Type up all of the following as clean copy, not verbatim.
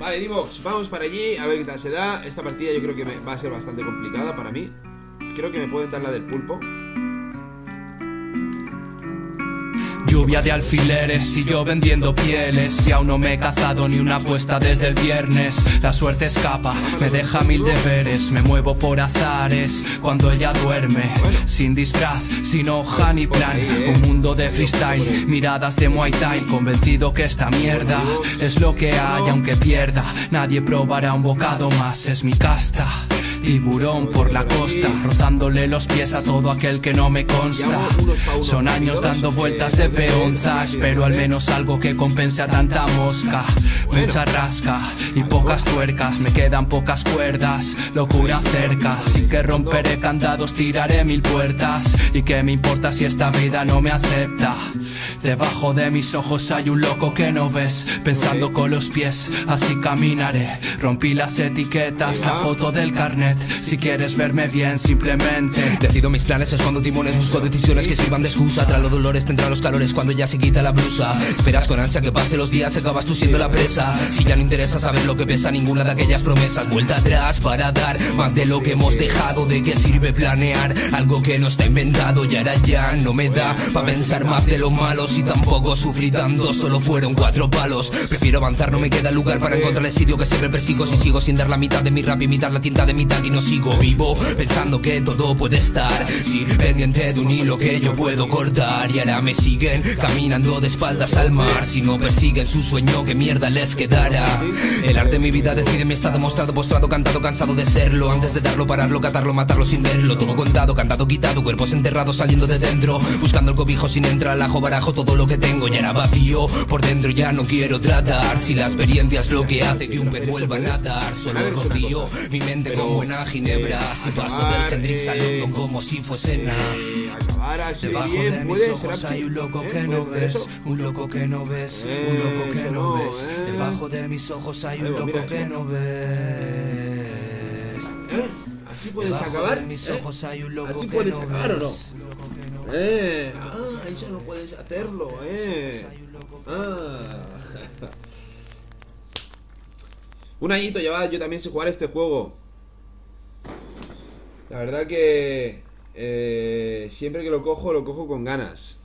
Vale, Divox, vamos para allí, a ver qué tal se da. Esta partida yo creo que va a ser bastante complicada para mí. Creo que me pueden dar la del pulpo. Lluvia de alfileres y yo vendiendo pieles. Y aún no me he cazado ni una apuesta desde el viernes. La suerte escapa, me deja mil deberes. Me muevo por azares cuando ella duerme. Sin disfraz, sin hoja ni plan. Un mundo de freestyle, miradas de Muay Thai. Convencido que esta mierda es lo que hay, aunque pierda. Nadie probará un bocado más, es mi casta. Tiburón por la costa, rozándole los pies a todo aquel que no me consta. Son años dando vueltas de peonza, espero al menos algo que compense a tanta mosca. Mucha rasca y pocas tuercas, me quedan pocas cuerdas, locura cerca. Sin que romperé candados, tiraré mil puertas. ¿Y qué me importa si esta vida no me acepta? Debajo de mis ojos hay un loco que no ves, pensando con los pies, así caminaré. Rompí las etiquetas, la foto del carnet. Si quieres verme bien, simplemente decido mis planes, escondo timones, busco decisiones que sirvan de excusa. Tras los dolores tendrá los calores cuando ya se quita la blusa. Esperas con ansia que pase los días, acabas tú siendo la presa. Si ya no interesa saber lo que pesa ninguna de aquellas promesas. Vuelta atrás para dar más de lo que hemos dejado. ¿De qué sirve planear algo que no está inventado? Y ahora ya no me da para pensar más de lo malo. Si tampoco sufrí tanto, solo fueron 4 palos. Prefiero avanzar, no me queda lugar para encontrar el sitio que siempre persigo. Si sigo sin dar la mitad de mi rap y imitar la tinta de mi y no sigo vivo, pensando que todo puede estar, sí, pendiente de un hilo que yo puedo cortar. Y ahora me siguen caminando de espaldas al mar. Si no persiguen su sueño, ¿qué mierda les quedará? El arte de mi vida decide, me está demostrado, postrado, cantado, cansado de serlo. Antes de darlo, pararlo, catarlo, matarlo sin verlo. Todo contado, cantado, quitado, cuerpos enterrados saliendo de dentro. Buscando el cobijo sin entrar, alajo, barajo todo lo que tengo. Y ahora vacío por dentro, ya no quiero tratar. Si la experiencia es lo que hace que un pez vuelva a nadar, solo rocío mi mente como en Ginebra, si paso del Hendrix al hondo como si fuese nada. Debajo de mis ojos hay un loco que no ves, un loco que no ves, un loco que no ves. Debajo de mis ojos hay un loco que no ves. ¿Así puedes acabar? ¿Así puedes acabar o no? Ah, eso no puedes hacerlo, Ah. Un añito llevaba yo también sin jugar este juego. La verdad que siempre que lo cojo con ganas.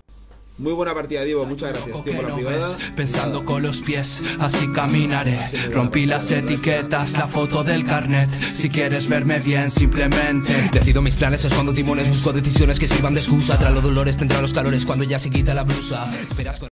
Muy buena partida, Divo, muchas gracias. Tiempo la privada. Pensando con los pies, así caminaré. Rompí las etiquetas, la foto del carnet. Si quieres verme bien, simplemente decido mis planes, escondo timones, busco decisiones que sirvan de excusa. Tras los dolores tendrá los calores cuando ya se quita la blusa. Esperas con